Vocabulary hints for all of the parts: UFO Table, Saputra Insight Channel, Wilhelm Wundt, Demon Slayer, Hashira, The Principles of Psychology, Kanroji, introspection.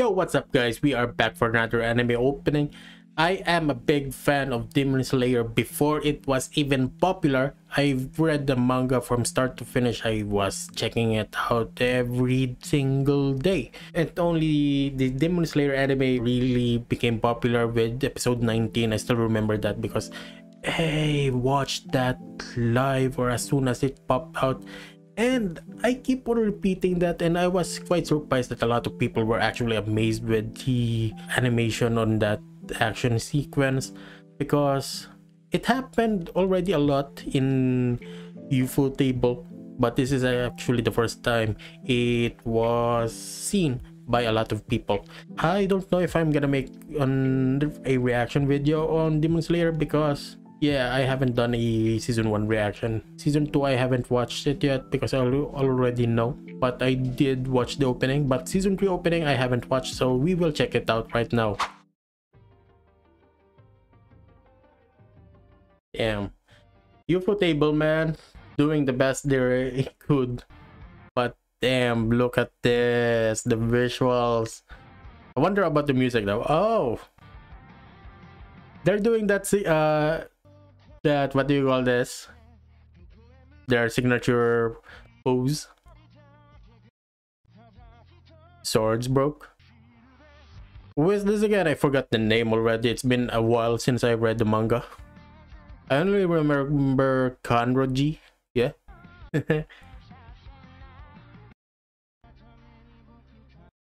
Yo, what's up guys, we are back for another anime opening. I am a big fan of Demon Slayer. Before it was even popular, I've read the manga from start to finish. I was checking it out every single day, and only the Demon Slayer anime really became popular with episode 19. I still remember that because I watched that live or as soon as it popped out. And I keep on repeating that, and I was quite surprised that a lot of people were actually amazed with the animation on that action sequence, because it happened already a lot in UFO Table, but this is actually the first time it was seen by a lot of people. I don't know if I'm gonna make a reaction video on Demon Slayer because yeah, I haven't done a season 1 reaction. Season 2, I haven't watched it yet because I already know. But I did watch the opening. But season 3 opening, I haven't watched. So we will check it out right now. Damn. UFO Table, man. Doing the best they could. But damn, look at this. The visuals. I wonder about the music though. Oh. They're doing that... what do you call this, their signature pose. Swords broke. Who is this again? I forgot the name already. It's been a while since I read the manga. I only remember Kanroji. Yeah.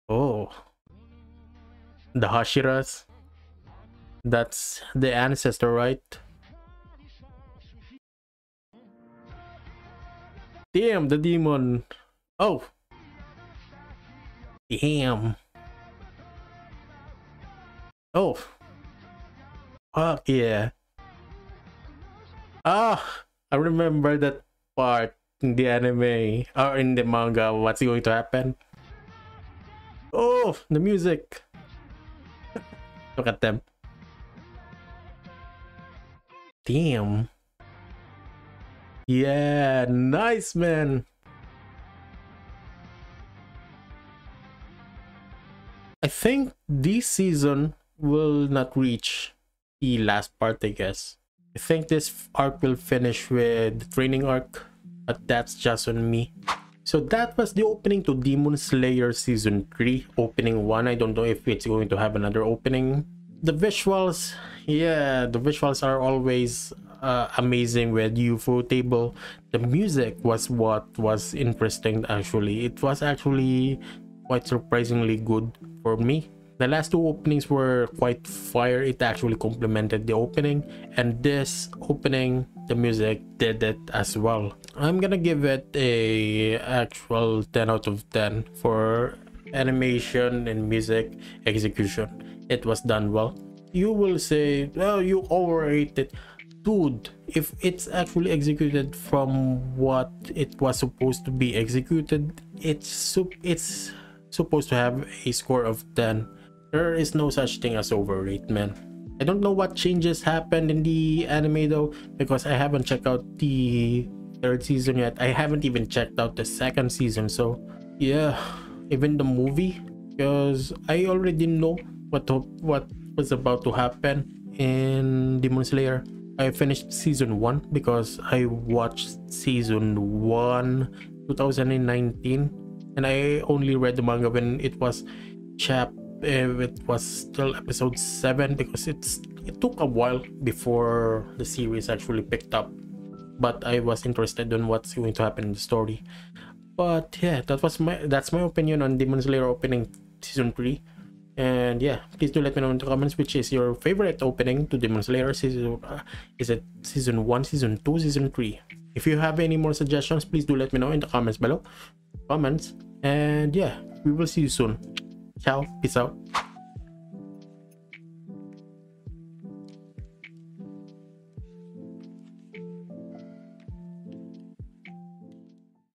Oh, the Hashiras, that's the ancestor, right? Damn, the demon. Oh. Damn. Oh. Fuck yeah. Ah, I remember that part in the anime or in the manga. What's going to happen? Oh, the music. Look at them. Damn. Yeah, nice, man. I think this season will not reach the last part, I guess. I think this arc will finish with the training arc, but that's just on me. So that was the opening to Demon Slayer season 3 opening 1. I don't know if it's going to have another opening. The visuals, yeah, the visuals are always amazing with UFO Table. The music was what was interesting actually. It was actually quite surprisingly good for me. The last two openings were quite fire. It actually complemented the opening, and this opening, the music did it as well. I'm gonna give it a actual 10 out of 10 for animation and music execution. It was done well. You will say, well, you overrate it. Dude, if it's actually executed from what it was supposed to be executed, it's supposed to have a score of 10. There is no such thing as overrate, man. I don't know what changes happened in the anime though, because I haven't checked out the third season yet. I haven't even checked out the second season. So yeah, even the movie, because I already know what was about to happen in Demon Slayer. I finished season 1 because I watched season 1 2019, and I only read the manga when it was still episode 7, because it took a while before the series actually picked up, but I was interested in what's going to happen in the story. But yeah, that's my opinion on Demon Slayer opening season 3. And yeah, please do let me know in the comments which is your favorite opening to Demon Slayer season. Is it season 1, season 2, season 3? If you have any more suggestions, please do let me know in the comments below. And yeah, we will see you soon. Ciao, peace out.